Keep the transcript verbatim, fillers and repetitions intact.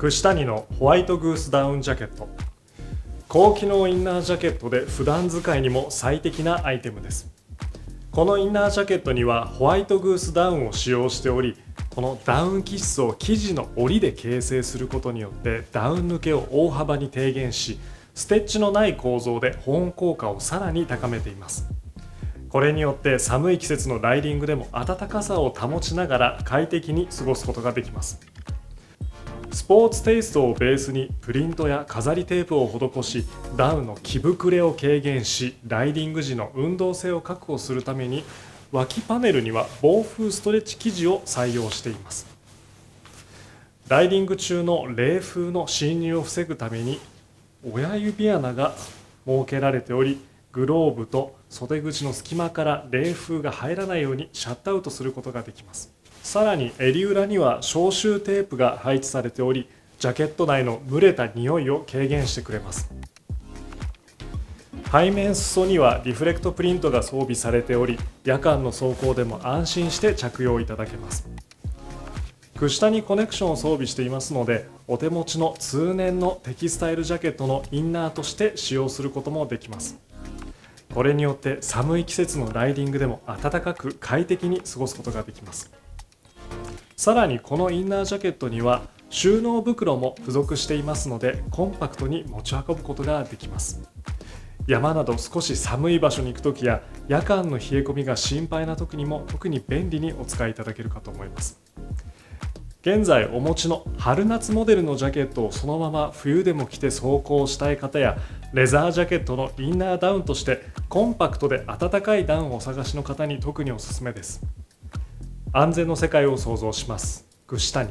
串谷のホワイトグースダウンジャケット、高機能インナージャケットで普段使いにも最適なアイテムです。このインナージャケットにはホワイトグースダウンを使用しており、このダウン気質を生地の織りで形成することによってダウン抜けを大幅に低減し、ステッチのない構造で保温効果をさらに高めています。これによって寒い季節のライディングでも暖かさを保ちながら快適に過ごすことができます。スポーツテイストをベースにプリントや飾りテープを施し、ダウンの着膨れを軽減し、ライディング時の運動性を確保するために脇パネルには防風ストレッチ生地を採用しています。ライディング中の冷風の侵入を防ぐために親指穴が設けられており、グローブと袖口の隙間から冷風が入らないようにシャットアウトすることができます。さらに襟裏には消臭テープが配置されており、ジャケット内の蒸れた匂いを軽減してくれます。背面裾にはリフレクトプリントが装備されており、夜間の走行でも安心して着用いただけます。串谷コネクションを装備していますので、お手持ちの通年のテキスタイルジャケットのインナーとして使用することもできます。これによって寒い季節のライディングでも暖かく快適に過ごすことができます。さらにこのインナージャケットには収納袋も付属していますので、コンパクトに持ち運ぶことができます。山など少し寒い場所に行く時や夜間の冷え込みが心配な時にも特に便利にお使いいただけるかと思います。現在お持ちの春夏モデルのジャケットをそのまま冬でも着て走行したい方や、レザージャケットのインナーダウンとしてコンパクトで暖かいダウンをお探しの方に特におすすめです。安全の世界を創造します。串谷。